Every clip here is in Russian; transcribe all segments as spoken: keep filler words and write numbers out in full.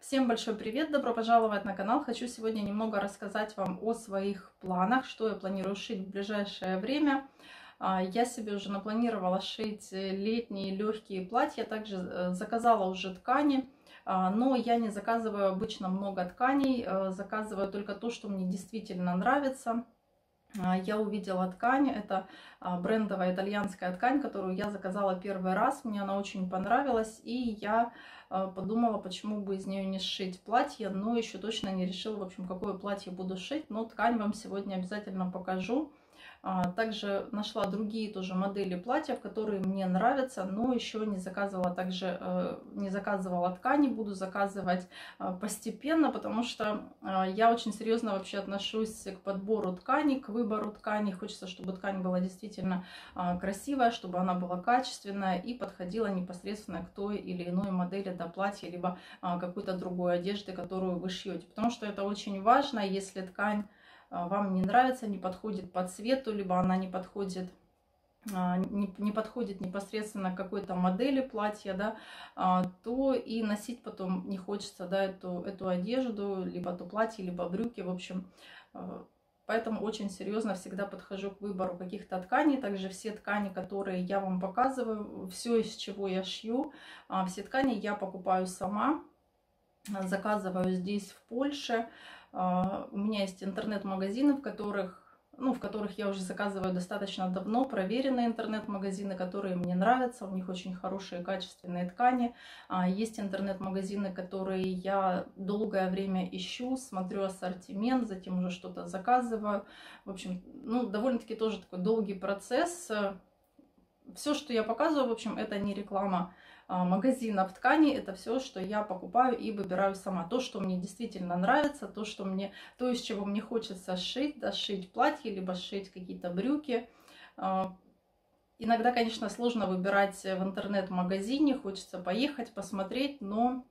Всем большой привет, добро пожаловать на канал. Хочу сегодня немного рассказать вам о своих планах, что я планирую шить в ближайшее время. Я себе уже напланировала шить летние легкие платья, также заказала уже ткани, но я не заказываю обычно много тканей, заказываю только то, что мне действительно нравится. Я увидела ткань, это брендовая итальянская ткань, которую я заказала первый раз, мне она очень понравилась, и я подумала, почему бы из нее не сшить платье, но еще точно не решила, в общем, какое платье буду шить, но ткань вам сегодня обязательно покажу. Также нашла другие тоже модели платьев, которые мне нравятся, но еще не заказывала, также не заказывала ткани, буду заказывать постепенно, потому что я очень серьезно вообще отношусь к подбору ткани, к выбору ткани. Хочется, чтобы ткань была действительно красивая, чтобы она была качественная и подходила непосредственно к той или иной модели, да, платья, либо какой-то другой одежды, которую вы шьете, потому что это очень важно. Если ткань вам не нравится, не подходит по цвету, либо она не подходит, не, не подходит непосредственно к какой-то модели платья, да, то и носить потом не хочется, да, эту, эту одежду, либо то платье, либо брюки, в общем. Поэтому очень серьезно всегда подхожу к выбору каких-то тканей. Также все ткани, которые я вам показываю, все, из чего я шью, все ткани я покупаю сама, заказываю здесь, в Польше. Uh, у меня есть интернет-магазины, в которых, ну, в которых я уже заказываю достаточно давно, проверенные интернет-магазины, которые мне нравятся, у них очень хорошие качественные ткани. Uh, есть интернет-магазины, которые я долгое время ищу, смотрю ассортимент, затем уже что-то заказываю. В общем, ну, довольно-таки тоже такой долгий процесс. Все, что я показываю, в общем, это не реклама магазинов ткани, это все, что я покупаю и выбираю сама. То, что мне действительно нравится, то, что мне, то, из чего мне хочется шить, да, шить платье, либо шить какие-то брюки. Иногда, конечно, сложно выбирать в интернет-магазине, хочется поехать, посмотреть, но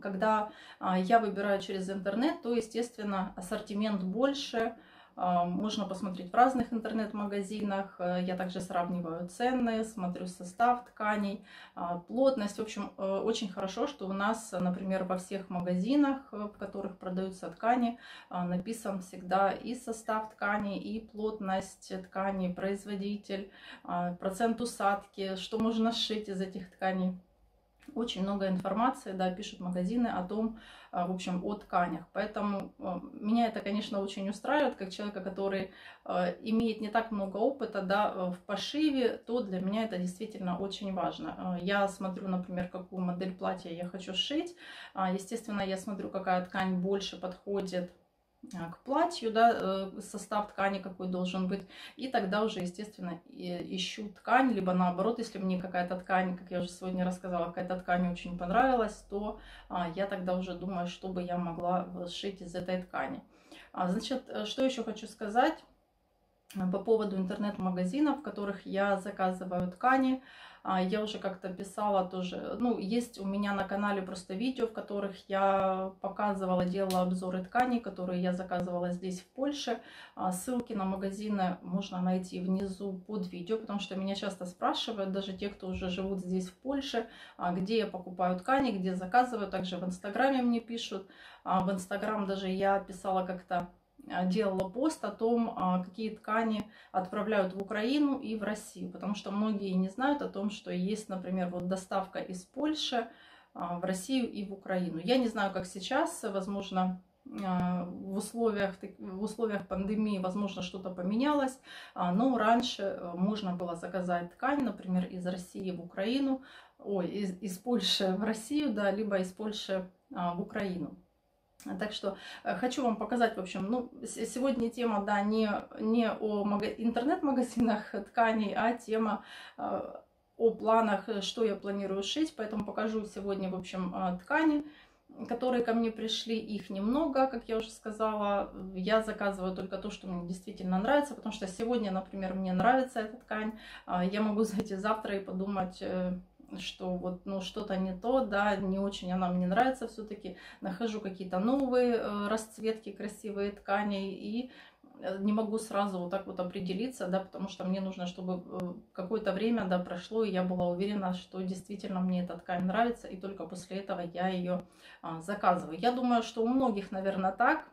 когда я выбираю через интернет, то, естественно, ассортимент больше. Можно посмотреть в разных интернет-магазинах. Я также сравниваю цены, смотрю состав тканей, плотность. В общем, очень хорошо, что у нас, например, во всех магазинах, в которых продаются ткани, написан всегда и состав ткани, и плотность ткани, производитель, процент усадки, что можно сшить из этих тканей. Очень много информации, да, пишут магазины о том, в общем, о тканях. Поэтому меня это, конечно, очень устраивает, как человека, который имеет не так много опыта, да, в пошиве, то для меня это действительно очень важно. Я смотрю, например, какую модель платья я хочу шить. Естественно, я смотрю, какая ткань больше подходит к платью, да, состав ткани какой должен быть, и тогда уже, естественно, ищу ткань, либо наоборот, если мне какая-то ткань, как я уже сегодня рассказала, какая-то ткань очень понравилась, то я тогда уже думаю, что бы я могла сшить из этой ткани. Значит, что еще хочу сказать по поводу интернет-магазинов, в которых я заказываю ткани. Я уже как-то писала тоже, ну, есть у меня на канале просто видео, в которых я показывала, делала обзоры тканей, которые я заказывала здесь, в Польше. Ссылки на магазины можно найти внизу под видео, потому что меня часто спрашивают, даже те, кто уже живут здесь, в Польше, где я покупаю ткани, где заказываю. Также в Инстаграме мне пишут. В Инстаграм даже я писала как-то, делала пост о том, какие ткани отправляют в Украину и в Россию, потому что многие не знают о том, что есть, например, вот доставка из Польши в Россию и в Украину. Я не знаю, как сейчас, возможно, в условиях, в условиях пандемии, возможно, что-то поменялось, но раньше можно было заказать ткань, например, из России в Украину, ой, из, из Польши в Россию, да, либо из Польши в Украину. Так что хочу вам показать, в общем, ну, сегодня тема, да, не, не о интернет-магазинах тканей, а тема э, о планах, что я планирую шить. Поэтому покажу сегодня, в общем, ткани, которые ко мне пришли. Их немного, как я уже сказала. Я заказываю только то, что мне действительно нравится, потому что сегодня, например, мне нравится эта ткань. Я могу зайти завтра и подумать, что вот, ну, что-то не то, да, не очень она мне нравится все-таки. Нахожу какие-то новые э, расцветки, красивые ткани, и не могу сразу вот так вот определиться, да, потому что мне нужно, чтобы какое-то время, да, прошло, и я была уверена, что действительно мне эта ткань нравится, и только после этого я ее а, заказываю. Я думаю, что у многих, наверное, так.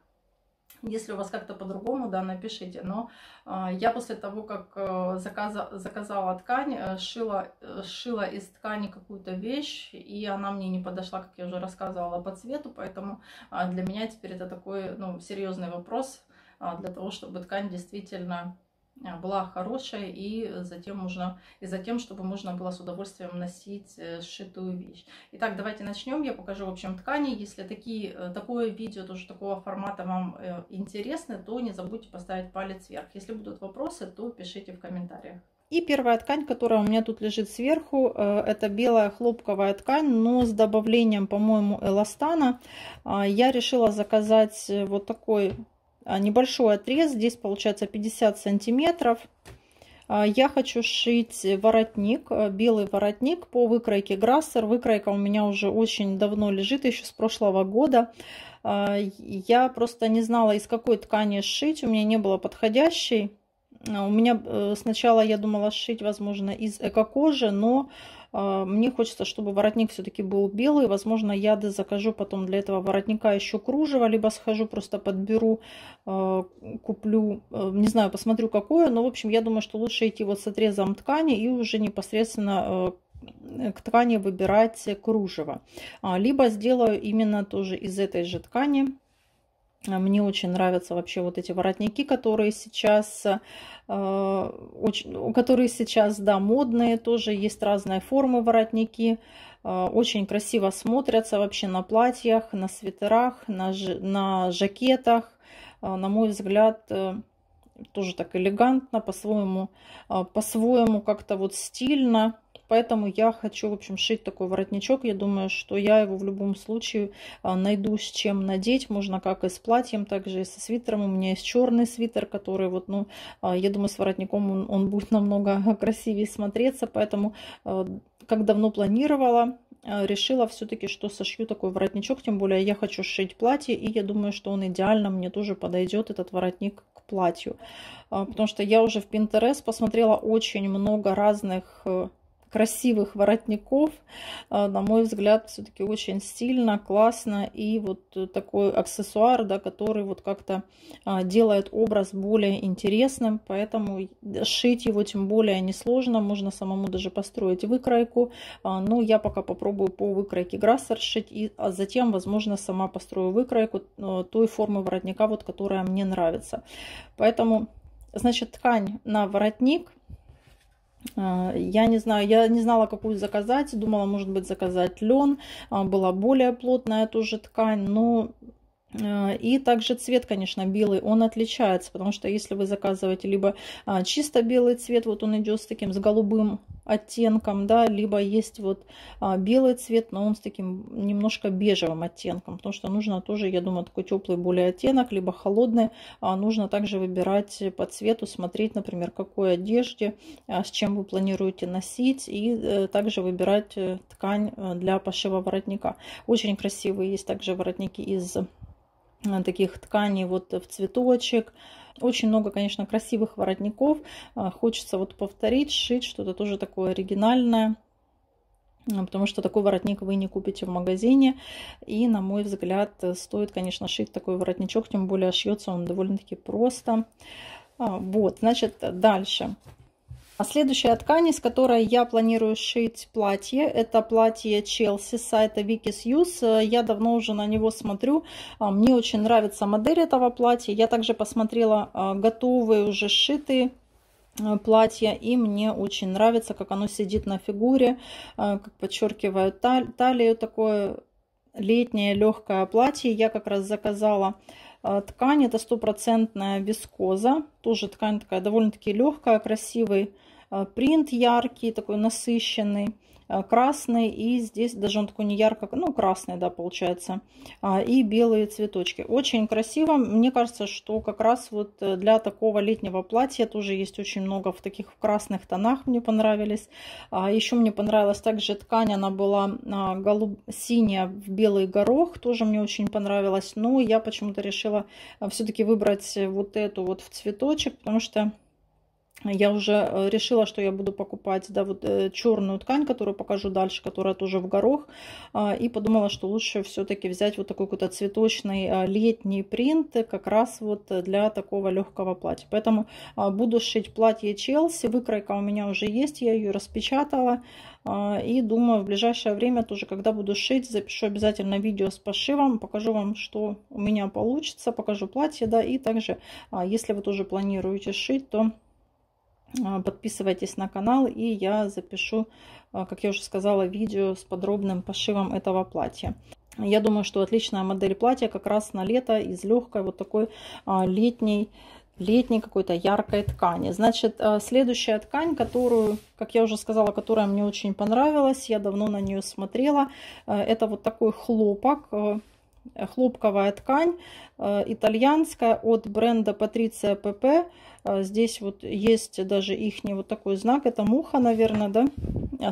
Если у вас как-то по-другому, да, напишите. Но э, я после того, как э, заказа, заказала ткань, э, шила, э, шила из ткани какую-то вещь, и она мне не подошла, как я уже рассказывала, по цвету. Поэтому э, для меня теперь это такой, ну, серьезный вопрос, э, для того, чтобы ткань действительно была хорошая, и затем можно, и затем, чтобы можно было с удовольствием носить сшитую вещь. Итак, давайте начнем. Я покажу, в общем, ткани. Если такие, такое видео тоже такого формата вам интересно, то не забудьте поставить палец вверх. Если будут вопросы, то пишите в комментариях. И первая ткань, которая у меня тут лежит сверху, это белая хлопковая ткань, но с добавлением, по-моему, эластана. Я решила заказать вот такой небольшой отрез, здесь получается пятьдесят сантиметров. Я хочу шить воротник, белый воротник по выкройке Грассер. Выкройка у меня уже очень давно лежит, еще с прошлого года. Я просто не знала, из какой ткани шить, у меня не было подходящей. У меня сначала я думала шить, возможно, из эко-кожи, но мне хочется, чтобы воротник все-таки был белый. Возможно, я закажу потом для этого воротника еще кружево, либо схожу, просто подберу, куплю, не знаю, посмотрю какое. Но, в общем, я думаю, что лучше идти вот с отрезом ткани и уже непосредственно к ткани выбирать кружево. Либо сделаю именно тоже из этой же ткани. Мне очень нравятся вообще вот эти воротники, которые сейчас, э, очень, которые сейчас, да, модные тоже. Есть разные формы воротники. Э, очень красиво смотрятся вообще на платьях, на свитерах, на, на жакетах. Э, на мой взгляд, э, тоже так элегантно, по-своему, э, по-своему как-то вот стильно. Поэтому я хочу, в общем, шить такой воротничок. Я думаю, что я его в любом случае найду с чем надеть. Можно как и с платьем, так же и со свитером. У меня есть черный свитер, который вот, ну, я думаю, с воротником он, он будет намного красивее смотреться. Поэтому, как давно планировала, решила все-таки, что сошью такой воротничок. Тем более я хочу шить платье, и я думаю, что он идеально мне тоже подойдет, этот воротник, к платью. Потому что я уже в Pinterest посмотрела очень много разных красивых воротников, на мой взгляд, все-таки очень стильно, классно, и вот такой аксессуар, да, который вот как-то делает образ более интересным, поэтому шить его тем более несложно, можно самому даже построить выкройку, но я пока попробую по выкройке Грассер шить, и затем, возможно, сама построю выкройку той формы воротника, вот, которая мне нравится. Поэтому, значит, ткань на воротник. Я не знаю, я не знала, какую заказать. Думала, может быть, заказать лен. Была более плотная тоже ткань, но... И также цвет, конечно, белый, он отличается, потому что если вы заказываете либо чисто белый цвет, вот он идет с таким, с голубым оттенком, да, либо есть вот белый цвет, но он с таким немножко бежевым оттенком, потому что нужно тоже, я думаю, такой теплый более оттенок, либо холодный, нужно также выбирать по цвету, смотреть, например, какой одежде, с чем вы планируете носить, и также выбирать ткань для пошива воротника. Очень красивые есть также воротники из таких тканей вот в цветочек. Очень много, конечно, красивых воротников. Хочется вот повторить, шить что-то тоже такое оригинальное, потому что такой воротник вы не купите в магазине. И, на мой взгляд, стоит, конечно, шить такой воротничок, тем более шьется он довольно-таки просто. Вот, значит, дальше. А следующая ткань, из которой я планирую шить платье, это платье Челси с сайта ВикиСьюз. Я давно уже на него смотрю. Мне очень нравится модель этого платья. Я также посмотрела готовые уже сшитые платья, и мне очень нравится, как оно сидит на фигуре, как подчеркивает талию. Такое летнее легкое платье. Я как раз заказала ткань, это стопроцентная вискоза, тоже ткань такая довольно-таки легкая, красивый принт, яркий, такой насыщенный. красный, и здесь даже он такой не ярко, ну, красный, да, получается, и белые цветочки. Очень красиво. Мне кажется, что как раз вот для такого летнего платья тоже есть очень много в таких красных тонах, мне понравились. Еще мне понравилась также ткань, она была голуб... синяя в белый горох, тоже мне очень понравилась, но я почему-то решила все-таки выбрать вот эту вот в цветочек, потому что я уже решила, что я буду покупать, да, вот черную ткань, которую покажу дальше, которая тоже в горох. И подумала, что лучше все-таки взять вот такой какой-то цветочный летний принт, как раз вот для такого легкого платья. Поэтому буду шить платье Челси. Выкройка у меня уже есть, я ее распечатала. И думаю, в ближайшее время тоже, когда буду шить, запишу обязательно видео с пошивом, покажу вам, что у меня получится, покажу платье, да, и также, если вы тоже планируете шить, то подписывайтесь на канал, и я запишу, как я уже сказала, видео с подробным пошивом этого платья. Я думаю, что отличная модель платья как раз на лето из легкой вот такой летней, летней какой-то яркой ткани. Значит, следующая ткань, которую, как я уже сказала, которая мне очень понравилась, я давно на нее смотрела, это вот такой хлопок. Хлопковая ткань итальянская от бренда Patrizia Pepe. Здесь вот есть даже ихний вот такой знак, это муха, наверное, да.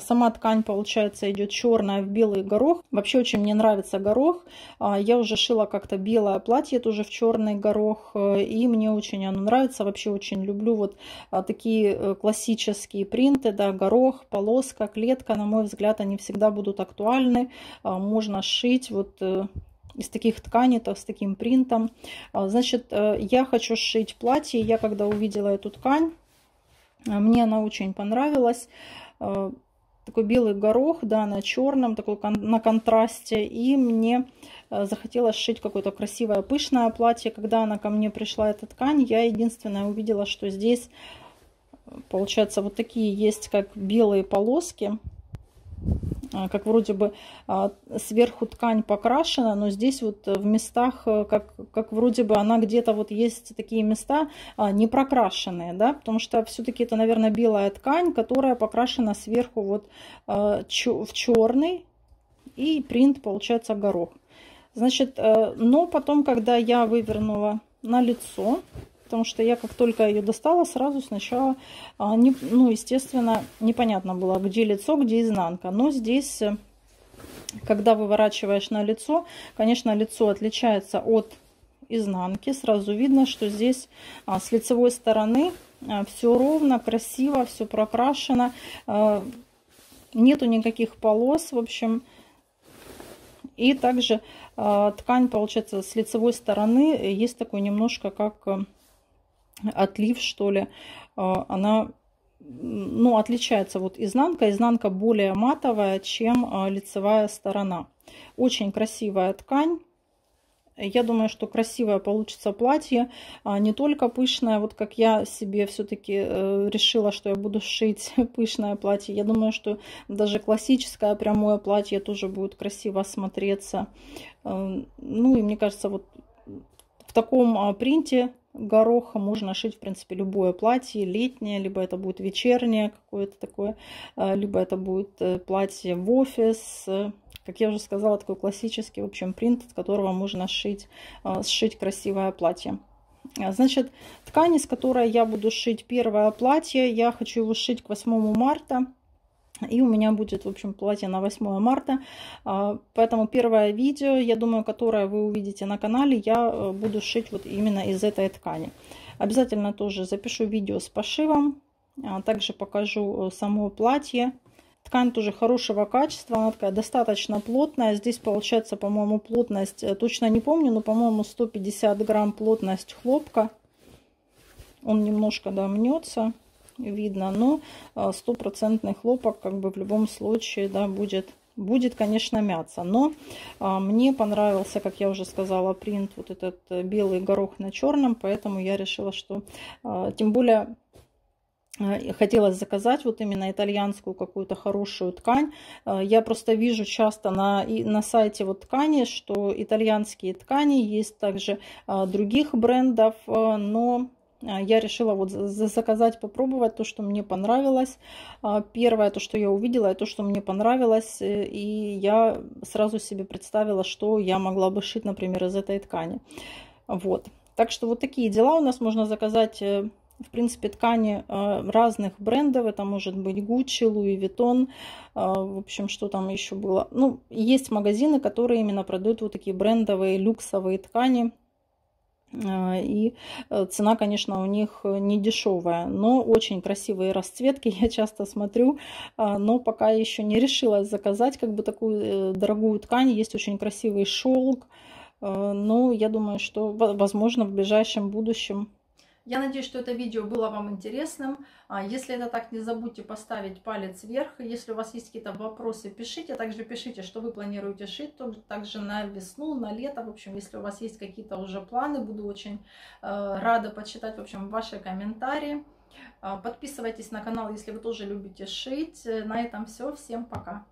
Сама ткань, получается, идет черная в белый горох. Вообще очень мне нравится горох. Я уже шила как-то белое платье тоже в черный горох, и мне очень оно нравится. Вообще очень люблю вот такие классические принты, да, горох, полоска, клетка. На мой взгляд, они всегда будут актуальны. Можно шить вот из таких тканей, то с таким принтом. Значит, я хочу сшить платье. Я когда увидела эту ткань, мне она очень понравилась. Такой белый горох, да, на черном, такой на контрасте. И мне захотелось сшить какое-то красивое, пышное платье. Когда она ко мне пришла, эта ткань, я единственное увидела, что здесь, получается, вот такие есть, как белые полоски. Как вроде бы сверху ткань покрашена, но здесь вот в местах, как, как вроде бы она где-то вот есть такие места не прокрашенные, да, потому что все-таки это, наверное, белая ткань, которая покрашена сверху вот в черный, и принт получается горох. Значит, но потом, когда я вывернула на лицо, потому что я как только ее достала, сразу сначала, ну, естественно, непонятно было, где лицо, где изнанка. Но здесь, когда выворачиваешь на лицо, конечно, лицо отличается от изнанки. Сразу видно, что здесь с лицевой стороны все ровно, красиво, все прокрашено. Нету никаких полос, в общем. И также ткань, получается, с лицевой стороны есть такой немножко как отлив, что ли, она, ну, отличается вот изнанка. Изнанка более матовая, чем лицевая сторона. Очень красивая ткань. Я думаю, что красивое получится платье, не только пышное. Вот как я себе все-таки решила, что я буду шить пышное платье. Я думаю, что даже классическое прямое платье тоже будет красиво смотреться. Ну и мне кажется, вот в таком принте гороха можно шить, в принципе, любое платье летнее, либо это будет вечернее какое-то такое, либо это будет платье в офис. Как я уже сказала, такой классический, в общем, принт, от которого можно шить, сшить красивое платье. Значит, ткань, из которой я буду шить первое платье, я хочу его шить к восьмому марта. И у меня будет, в общем, платье на восьмое марта. Поэтому первое видео, я думаю, которое вы увидите на канале, я буду шить вот именно из этой ткани. Обязательно тоже запишу видео с пошивом. Также покажу само платье. Ткань тоже хорошего качества, она такая достаточно плотная. Здесь получается, по-моему, плотность, точно не помню, но, по-моему, сто пятьдесят грамм плотность хлопка. Он немножко, да, мнется. Видно, но стопроцентный хлопок как бы в любом случае, да, будет, будет, конечно, мяться. Но а, мне понравился, как я уже сказала, принт вот этот белый горох на черном, поэтому я решила, что а, тем более а, хотелось заказать вот именно итальянскую какую-то хорошую ткань. А, я просто вижу часто на, и на сайте вот ткани, что итальянские ткани есть также а, других брендов, а, но я решила вот заказать, попробовать то, что мне понравилось. Первое, то, что я увидела, и то, что мне понравилось. И я сразу себе представила, что я могла бы шить, например, из этой ткани. Вот. Так что вот такие дела у нас. Можно заказать, в принципе, ткани разных брендов. Это может быть Gucci, Louis Vuitton, в общем, что там еще было. Ну, есть магазины, которые именно продают вот такие брендовые, люксовые ткани. И цена, конечно, у них не дешевая, но очень красивые расцветки, я часто смотрю, но пока еще не решила заказать как бы такую дорогую ткань. Есть очень красивый шелк, но я думаю, что, возможно, в ближайшем будущем. Я надеюсь, что это видео было вам интересным. Если это так, не забудьте поставить палец вверх. Если у вас есть какие-то вопросы, пишите. Также пишите, что вы планируете шить, также на весну, на лето. В общем, если у вас есть какие-то уже планы, буду очень рада почитать, в общем, ваши комментарии. Подписывайтесь на канал, если вы тоже любите шить. На этом все. Всем пока!